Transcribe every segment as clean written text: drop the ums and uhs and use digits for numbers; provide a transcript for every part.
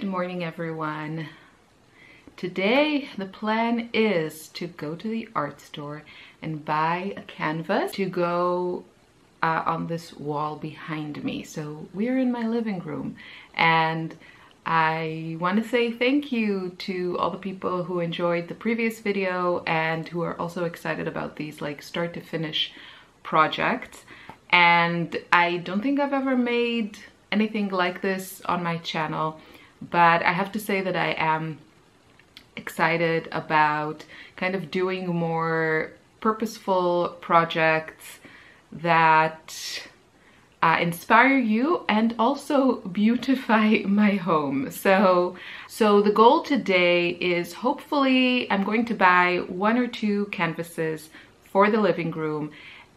Good morning, everyone. Today the plan is to go to the art store and buy a canvas to go on this wall behind me. So we're in my living room, and I want to say thank you to all the people who enjoyed the previous video and who are also excited about these like start to finish projects. And I don't think I've ever made anything like this on my channel, but I have to say that I am excited about kind of doing more purposeful projects that inspire you and also beautify my home. So the goal today is hopefully I'm going to buy one or two canvases for the living room,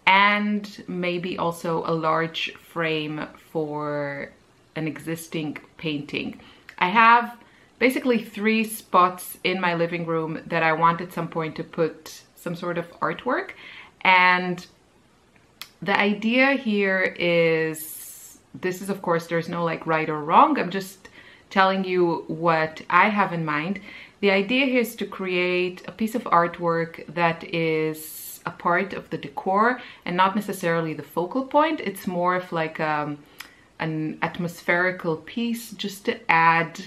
and maybe also a large frame for an existing painting. I have basically three spots in my living room that I want at some point to put some sort of artwork, and the idea here is, this is of course, there's no like right or wrong, I'm just telling you what I have in mind. The idea here is to create a piece of artwork that is a part of the decor and not necessarily the focal point. It's more of like an atmospherical piece just to add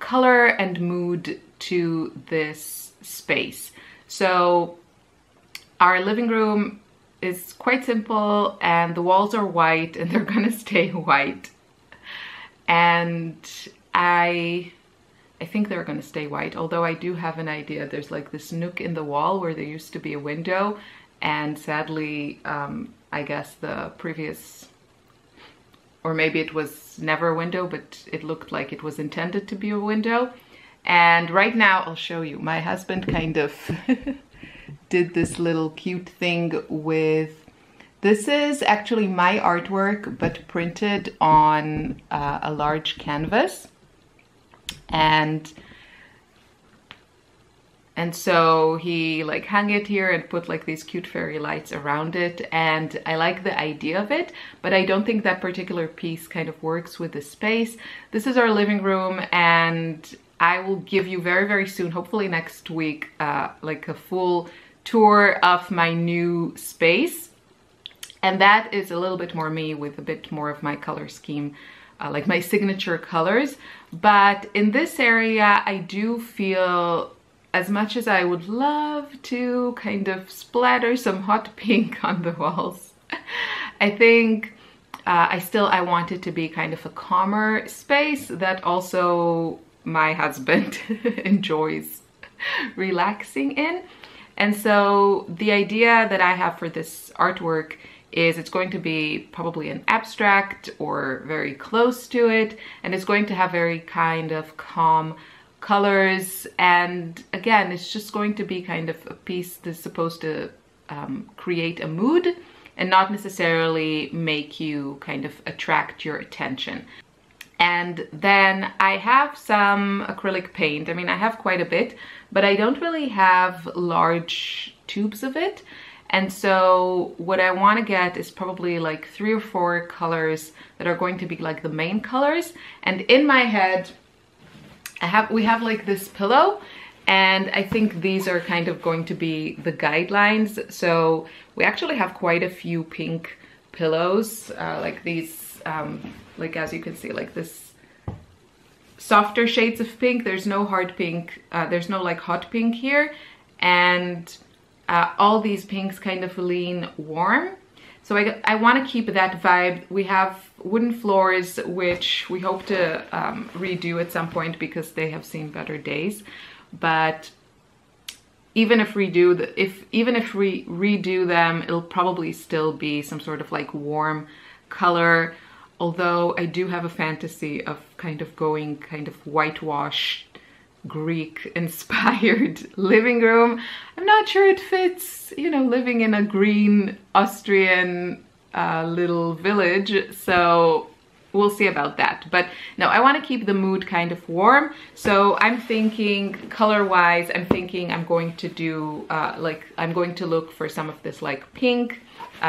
color and mood to this space. So our living room is quite simple, and the walls are white and they're gonna stay white, and I think they're gonna stay white, although I do have an idea. There's like this nook in the wall where there used to be a window, and sadly, I guess the previous, or maybe it was never a window, but it looked like it was intended to be a window. And right now, I'll show you, my husband kind of did this little cute thing with, this is actually my artwork, but printed on a large canvas. And so he like hung it here and put like these cute fairy lights around it, and I like the idea of it, but I don't think that particular piece kind of works with the space. This is our living room, and I will give you very, very soon, hopefully next week, like a full tour of my new space. And that is a little bit more me with a bit more of my color scheme. Like my signature colors. But in this area, I do feel, as much as I would love to kind of splatter some hot pink on the walls, I think I want it to be kind of a calmer space that also my husband enjoys relaxing in. And so the idea that I have for this artwork is it's going to be probably an abstract or very close to it, and it's going to have very kind of calm colors, and again, it's just going to be kind of a piece that's supposed to create a mood and not necessarily make you kind of attract your attention. And then I have some acrylic paint. I mean, I have quite a bit, but I don't really have large tubes of it. And so what I want to get is probably like 3 or 4 colors that are going to be like the main colors. And in my head, we have like this pillow, and I think these are kind of going to be the guidelines. So we actually have quite a few pink pillows, like these, like as you can see, like this softer shades of pink. There's no hard pink, there's no like hot pink here. And all these pinks kind of lean warm. So I want to keep that vibe. We have wooden floors, which we hope to redo at some point because they have seen better days. But even if we redo them, it'll probably still be some sort of like warm color. Although I do have a fantasy of kind of going kind of whitewashed, Greek inspired living room. I'm not sure it fits, you know, living in a green Austrian little village, so we'll see about that. But no, I want to keep the mood kind of warm, so I'm thinking color wise, I'm thinking I'm going to do like I'm going to look for some of this like pink,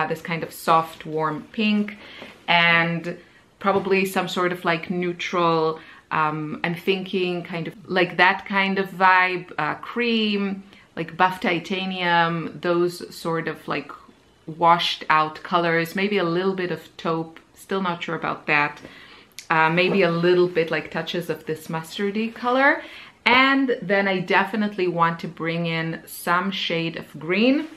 this kind of soft warm pink, and probably some sort of like neutral I'm thinking kind of like that kind of vibe, cream, like buff titanium, those sort of like washed out colors, maybe a little bit of taupe, still not sure about that. Maybe a little bit like touches of this mustardy color. And then I definitely want to bring in some shade of green.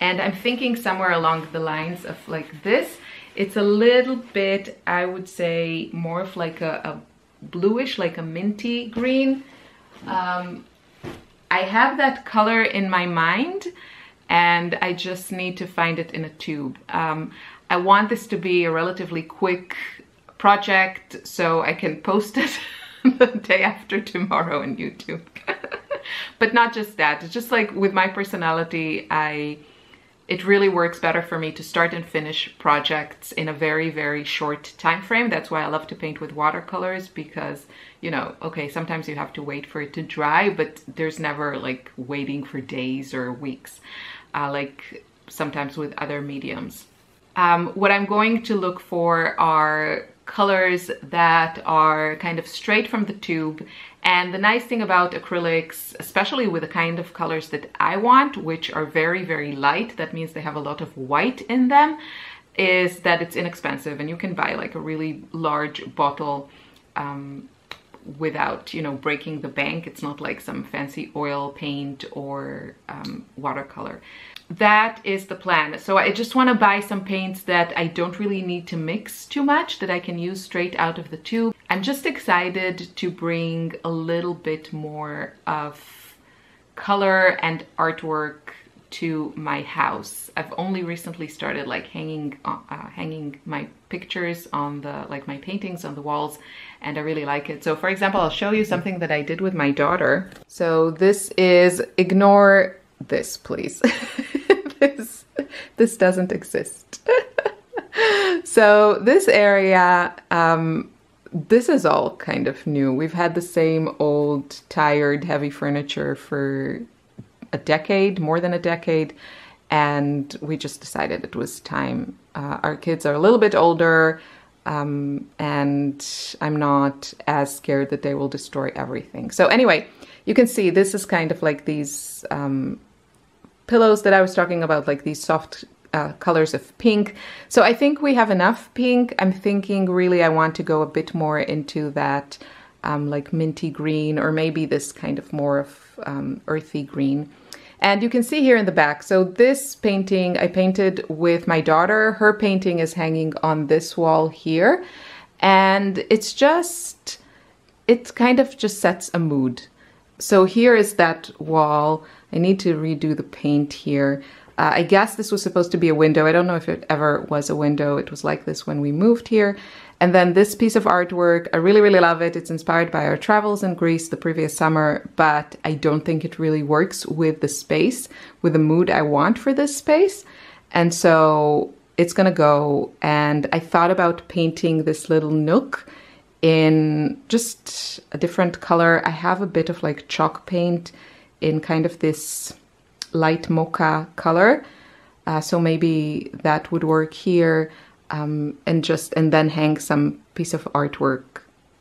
And I'm thinking somewhere along the lines of like this. It's a little bit, I would say, more of like a bluish, like a minty green. I have that color in my mind and I just need to find it in a tube. I want this to be a relatively quick project so I can post it the day after tomorrow on YouTube. But not just that, it's just like with my personality, it really works better for me to start and finish projects in a very, very short time frame. That's why I love to paint with watercolors, because, you know, okay, sometimes you have to wait for it to dry, but there's never like waiting for days or weeks, like sometimes with other mediums. What I'm going to look for are colors that are kind of straight from the tube. And the nice thing about acrylics, especially with the kind of colors that I want, which are very, very light, that means they have a lot of white in them, is that it's inexpensive and you can buy like a really large bottle without, you know, breaking the bank. It's not like some fancy oil paint or watercolor. That is the plan. So I just want to buy some paints that I don't really need to mix too much, that I can use straight out of the tube. I'm just excited to bring a little bit more of color and artwork to my house. I've only recently started like hanging my pictures on the, like my paintings on the walls, and I really like it. So for example, I'll show you something that I did with my daughter. So this is, ignore this please. This doesn't exist. So this area, this is all kind of new. We've had the same old, tired, heavy furniture for a decade, more than a decade, and we just decided it was time. Our kids are a little bit older, and I'm not as scared that they will destroy everything. So anyway, you can see this is kind of like these pillows that I was talking about, like these soft colors of pink. So I think we have enough pink. I'm thinking really I want to go a bit more into that like minty green, or maybe this kind of more of earthy green. And you can see here in the back, so this painting I painted with my daughter. Her painting is hanging on this wall here. And it's just, it kind of just sets a mood. So here is that wall. I need to redo the paint here. I guess this was supposed to be a window. I don't know if it ever was a window. It was like this when we moved here. And then this piece of artwork, I really, really love it. It's inspired by our travels in Greece the previous summer, but I don't think it really works with the space, with the mood I want for this space. And so it's gonna go. And I thought about painting this little nook in just a different color. I have a bit of like chalk paint in kind of this light mocha color, so maybe that would work here, and then hang some piece of artwork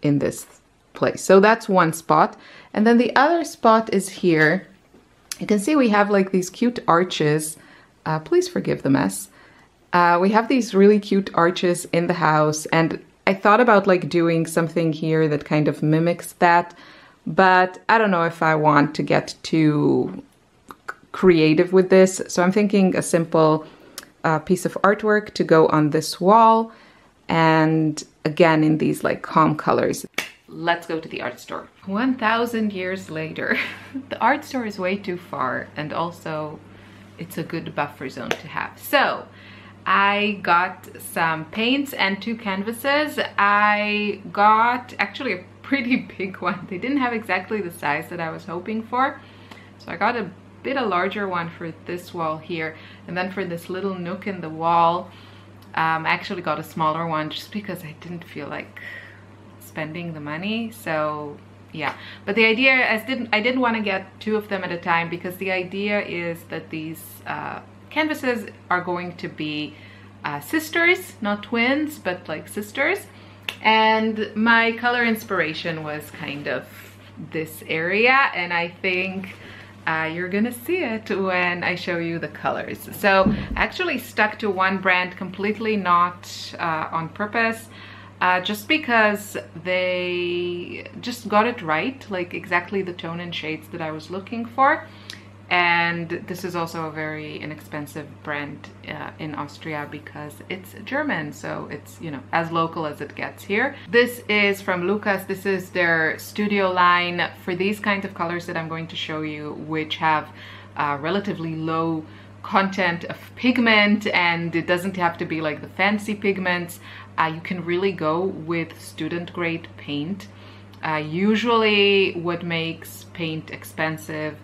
in this place. So that's one spot, and then the other spot is here. You can see we have like these cute arches. Please forgive the mess. We have these really cute arches in the house, and I thought about like doing something here that kind of mimics that, but I don't know if I want to get too creative with this. So I'm thinking a simple piece of artwork to go on this wall, and again in these like calm colors. Let's go to the art store. 1,000 years later. The art store is way too far, and also it's a good buffer zone to have. So I got some paints and two canvases. I got actually a pretty big one. They didn't have exactly the size that I was hoping for, so I got a bit a larger one for this wall here, and then for this little nook in the wall, I actually got a smaller one just because I didn't feel like spending the money. So yeah, but the idea is I didn't want to get two of them at a time, because the idea is that these canvases are going to be sisters, not twins, but like sisters, And my color inspiration was kind of this area, and I think you're gonna see it when I show you the colors. So I actually stuck to one brand completely, not on purpose, just because they just got it right, like exactly the tone and shades that I was looking for. And this is also a very inexpensive brand in Austria because it's German, so it's, you know, as local as it gets here. This is from Lucas. This is their studio line for these kinds of colors that I'm going to show you, which have relatively low content of pigment, and it doesn't have to be like the fancy pigments. You can really go with student grade paint. Usually what makes paint expensive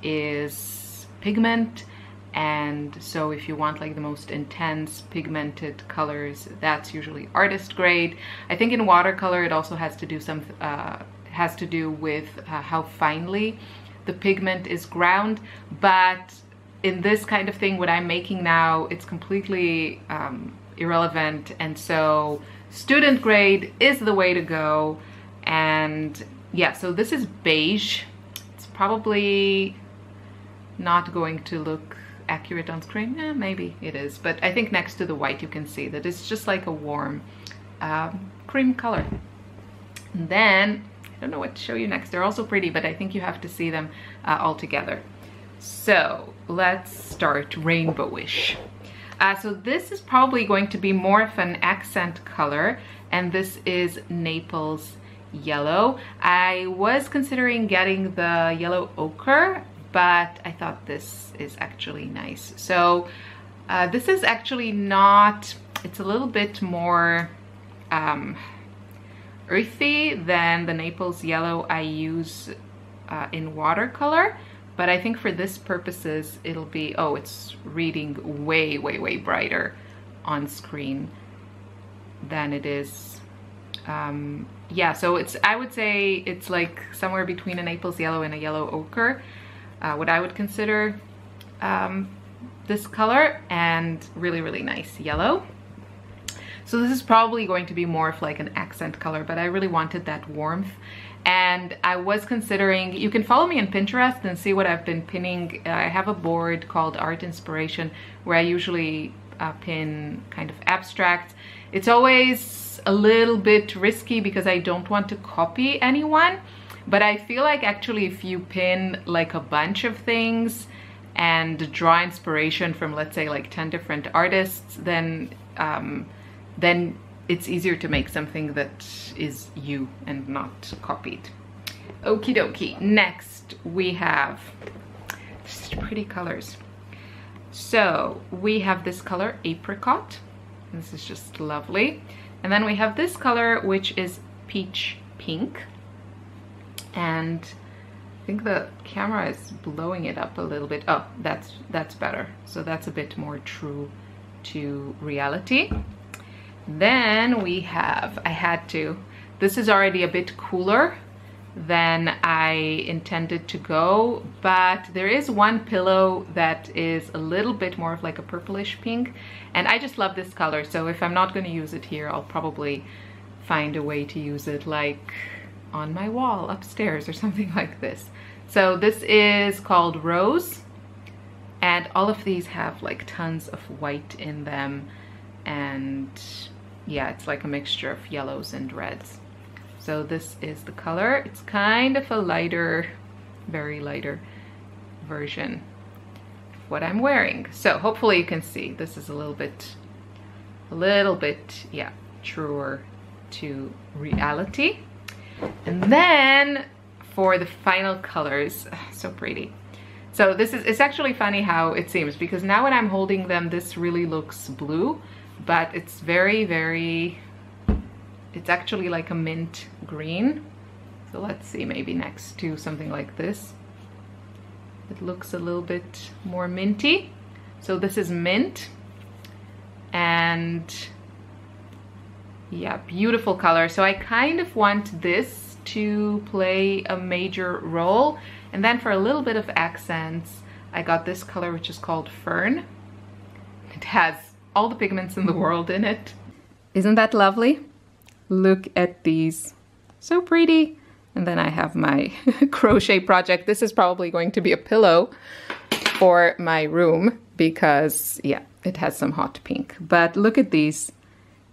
is pigment, and so if you want like the most intense pigmented colors, that's usually artist grade. I think in watercolor it also has to do some has to do with how finely the pigment is ground, but in this kind of thing, what I'm making now, it's completely irrelevant, and so student grade is the way to go. And yeah, so this is beige. Probably not going to look accurate on screen. Yeah, maybe it is, but I think next to the white you can see that it's just like a warm cream color. And then I don't know what to show you next. They're also pretty, but I think you have to see them all together. So let's start rainbowish. So this is probably going to be more of an accent color, and this is Naples yellow. I was considering getting the yellow ochre, but I thought this is actually nice. So this is actually not, it's a little bit more earthy than the Naples yellow I use in watercolor, but I think for this purposes it'll be, oh, it's reading way, way, way brighter on screen than it is. Yeah, so it's, I would say it's like somewhere between a Naples yellow and a yellow ochre, what I would consider this color, and really, really nice yellow. So this is probably going to be more of like an accent color, but I really wanted that warmth. And I was considering, you can follow me on Pinterest and see what I've been pinning. I have a board called Art Inspiration where I usually pin kind of abstracts. It's always a little bit risky because I don't want to copy anyone, but I feel like actually if you pin like a bunch of things and draw inspiration from, let's say, like 10 different artists, then it's easier to make something that is you and not copied. Okie dokie. Next we have just pretty colors. So we have this color apricot. This is just lovely. And then we have this color, which is peach pink, and I think the camera is blowing it up a little bit. Oh, that's better. So that's a bit more true to reality. Then we have, I had to, this is already a bit cooler than I intended to go, but there is one pillow that is a little bit more of like a purplish pink, and I just love this color. So if I'm not going to use it here, I'll probably find a way to use it like on my wall upstairs or something like this. So this is called Rose, and all of these have like tons of white in them, and yeah, it's like a mixture of yellows and reds. So this is the color. It's kind of a lighter, very lighter version of what I'm wearing. So hopefully you can see this is a little bit, yeah, truer to reality. And then for the final colors, so pretty. So this is, it's actually funny how it seems, because now when I'm holding them, this really looks blue, but it's very, very, it's actually like a mint green. So let's see, maybe next to something like this, it looks a little bit more minty. So this is mint, and yeah, beautiful color. So I kind of want this to play a major role. And then for a little bit of accents, I got this color, which is called Fern. It has all the pigments in the world in it. Isn't that lovely? Look at these. So pretty. And then I have my crochet project. This is probably going to be a pillow for my room because, yeah, it has some hot pink. But look at these.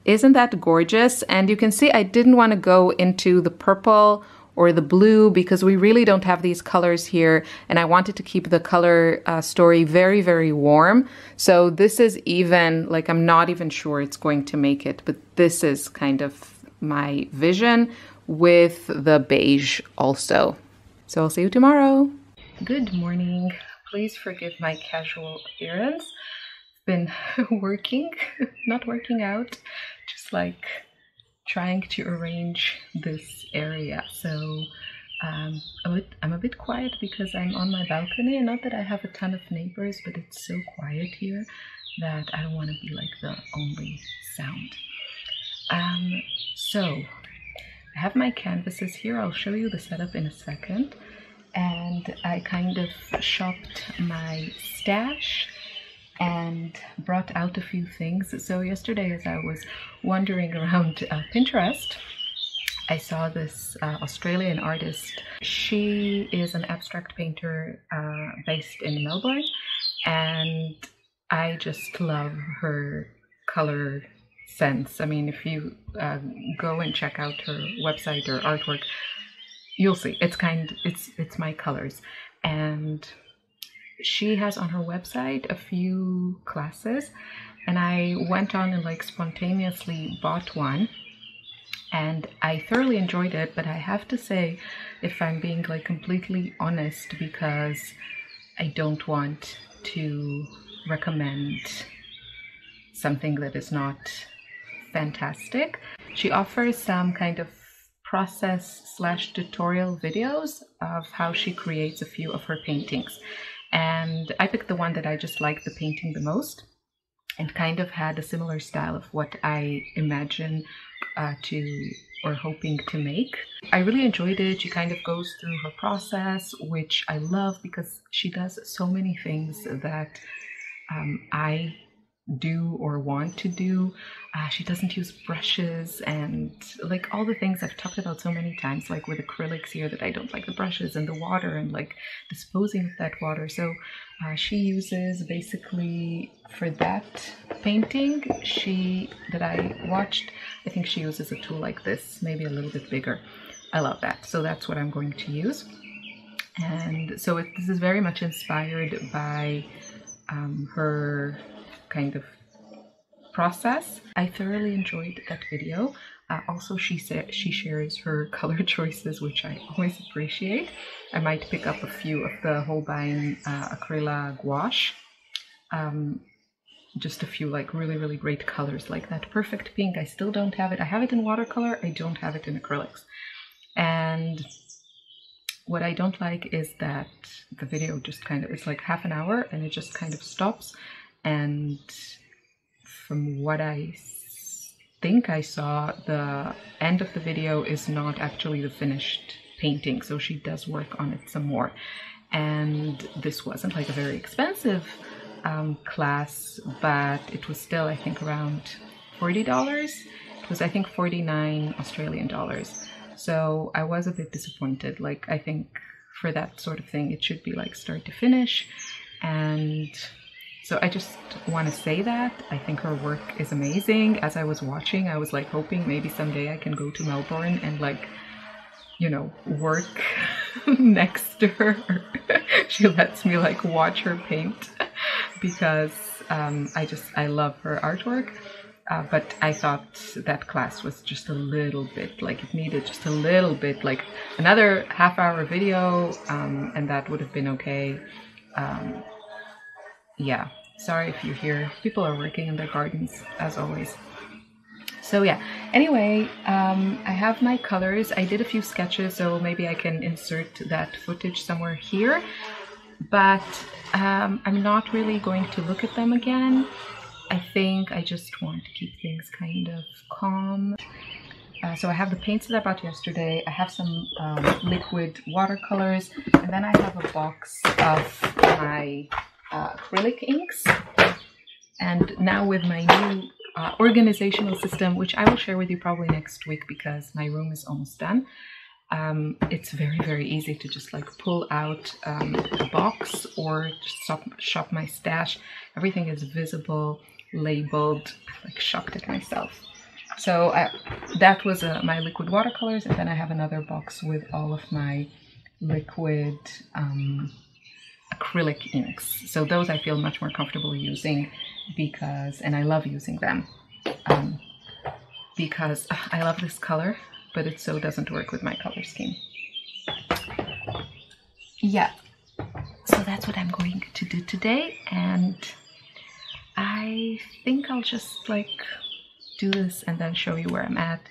Isn't that gorgeous? And you can see I didn't want to go into the purple or the blue because we really don't have these colors here, and I wanted to keep the color story very, very warm. So this is even, like, I'm not even sure it's going to make it, but this is kind of my vision with the beige also. So I'll see you tomorrow. Good morning. Please forgive my casual appearance. Been working, not working out, just like trying to arrange this area. So I'm a bit quiet because I'm on my balcony, and not that I have a ton of neighbors, but it's so quiet here that I don't want to be like the only sound. So I have my canvases here. I'll show you the setup in a second. And I kind of shopped my stash and brought out a few things. So yesterday, as I was wandering around Pinterest, I saw this Australian artist. She is an abstract painter based in Melbourne, and I just love her color sense. I mean, if you go and check out her website or artwork, you'll see it's my colors. And she has on her website a few classes, and I went on and like spontaneously bought one, and I thoroughly enjoyed it. But I have to say, if I'm being like completely honest, because I don't want to recommend something that is not fantastic, she offers some kind of process/tutorial videos of how she creates a few of her paintings. And I picked the one that I just liked the painting the most, and kind of had a similar style of what I imagine hoping to make. I really enjoyed it. She kind of goes through her process, which I love because she does so many things that I do or want to do. She doesn't use brushes, and like all the things I've talked about so many times, like with acrylics here, that I don't like the brushes and the water and like disposing of that water. So she uses, basically for that painting that I watched, I think she uses a tool like this, maybe a little bit bigger. I love that. So that's what I'm going to use. And so this is very much inspired by her kind of process. I thoroughly enjoyed that video. Also, she shares her color choices, which I always appreciate. I might pick up a few of the Holbein Acryla Gouache. Just a few like really, really great colors, like that perfect pink. I still don't have it. I have it in watercolor. I don't have it in acrylics. And what I don't like is that the video just kind of, it's like half an hour and it just kind of stops. And from what I think I saw, the end of the video is not actually the finished painting, so she does work on it some more. And this wasn't like a very expensive class, but it was still, I think, around $40. It was, I think, 49 Australian dollars. So I was a bit disappointed. Like, I think for that sort of thing, it should be like start to finish. And so I just want to say that I think her work is amazing. As I was watching, I was like hoping maybe someday I can go to Melbourne and like, you know, work next to her. She lets me like watch her paint because I love her artwork. But I thought that class was just a little bit, like it needed just a little bit, like another half-hour video, and that would have been okay. Yeah, sorry if you hear people are working in their gardens as always. So yeah, anyway, I have my colors. I did a few sketches, so maybe I can insert that footage somewhere here, but I'm not really going to look at them again. I think I just want to keep things kind of calm. So I have the paints that I bought yesterday. I have some liquid watercolors, and then I have a box of my acrylic inks. And now with my new organizational system, which I will share with you probably next week because my room is almost done. It's very easy to just like pull out a box or shop my stash. Everything is visible, labeled. I'm like shocked at myself. So that was my liquid watercolors, and then I have another box with all of my liquid acrylic inks. So those I feel much more comfortable using because, and I love using them, because I love this color, but it so doesn't work with my color scheme. Yeah, so that's what I'm going to do today, and I think I'll just like do this and then show you where I'm at.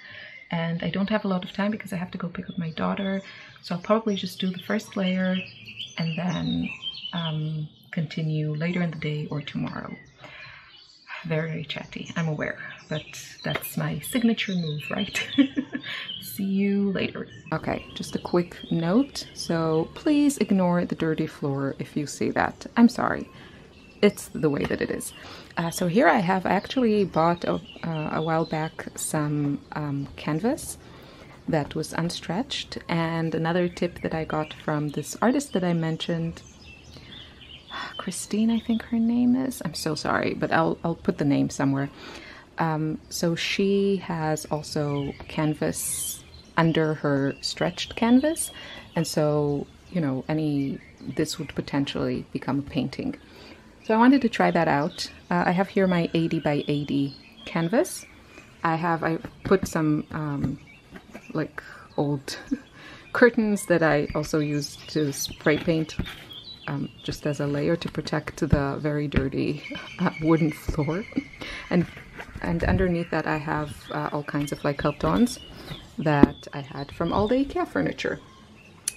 And I don't have a lot of time because I have to go pick up my daughter, so I'll probably just do the first layer and then continue later in the day or tomorrow. Very chatty, I'm aware, but that's my signature move, right? See you later. Okay, just a quick note. So please ignore the dirty floor if you see that. I'm sorry. It's the way that it is. So here I have actually bought a while back some canvas that was unstretched. And another tip that I got from this artist that I mentioned, Christine, I think her name is. I'm so sorry, but I'll put the name somewhere. So she has also canvas under her stretched canvas, and so, you know, this would potentially become a painting. So I wanted to try that out. I have here my 80 by 80 canvas. I put some like old curtains that I also use to spray paint, just as a layer to protect the very dirty wooden floor. And underneath that I have all kinds of like help-ons that I had from all the IKEA furniture.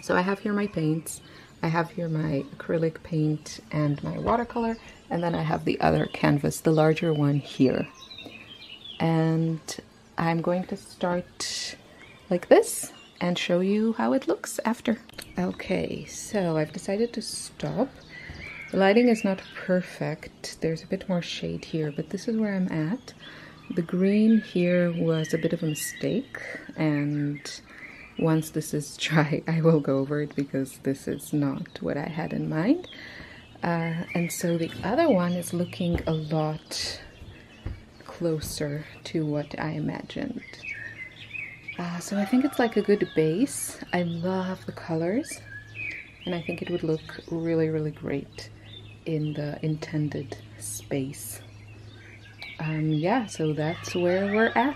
So I have here my paints, I have here my acrylic paint and my watercolor, and then I have the other canvas, the larger one here. And I'm going to start like this and show you how it looks after. Okay, so I've decided to stop. The lighting is not perfect. There's a bit more shade here, but this is where I'm at. The green here was a bit of a mistake, and once this is dry, I will go over it because this is not what I had in mind. And so the other one is looking a lot closer to what I imagined. So I think it's like a good base. I love the colors, and I think it would look really great in the intended space. Yeah, so that's where we're at.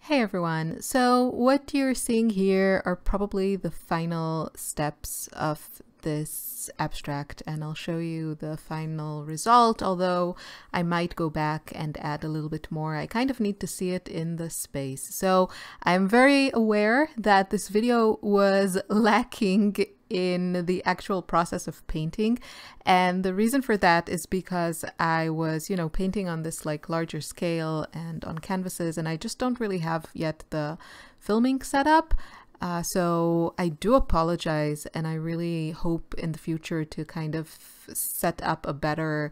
Hey everyone, so what you're seeing here are probably the final steps of this abstract, and I'll show you the final result, although I might go back and add a little bit more. I kind of need to see it in the space. So I'm very aware that this video was lacking in the actual process of painting, and the reason for that is because I was, you know, painting on this like larger scale and on canvases, and I just don't really have yet the filming set up. So I do apologize, and I really hope in the future to kind of set up a better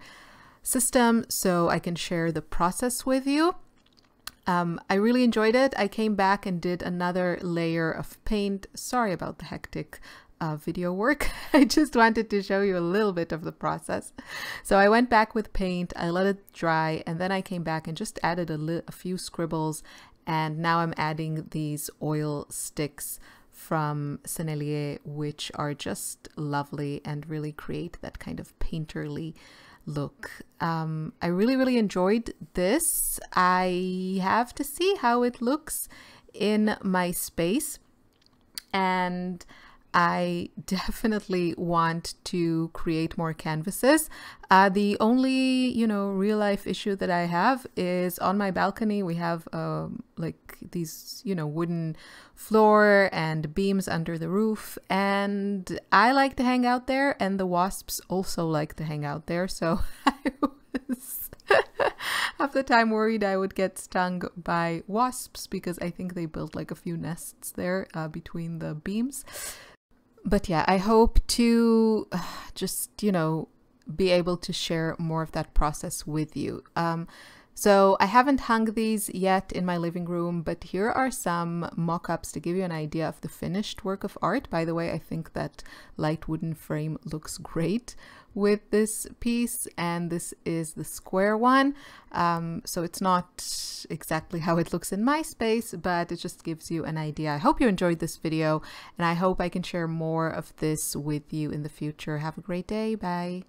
system so I can share the process with you. I really enjoyed it. I came back and did another layer of paint. Sorry about the hectic video work. I just wanted to show you a little bit of the process. So I went back with paint, I let it dry, and then I came back and just added a few scribbles. And now I'm adding these oil sticks from Sennelier, which are just lovely and really create that kind of painterly look. I really enjoyed this. I have to see how it looks in my space, and I definitely want to create more canvases. The only, you know, real life issue that I have is on my balcony. We have like these, you know, wooden floor and beams under the roof, and I like to hang out there, and the wasps also like to hang out there. So I was half the time worried I would get stung by wasps because I think they built like a few nests there between the beams. But yeah, I hope to just, you know, be able to share more of that process with you. So I haven't hung these yet in my living room, but here are some mock-ups to give you an idea of the finished work of art. By the way, I think that light wooden frame looks great with this piece, and this is the square one. So it's not exactly how it looks in my space, but it just gives you an idea. I hope you enjoyed this video, and I hope I can share more of this with you in the future. Have a great day. Bye.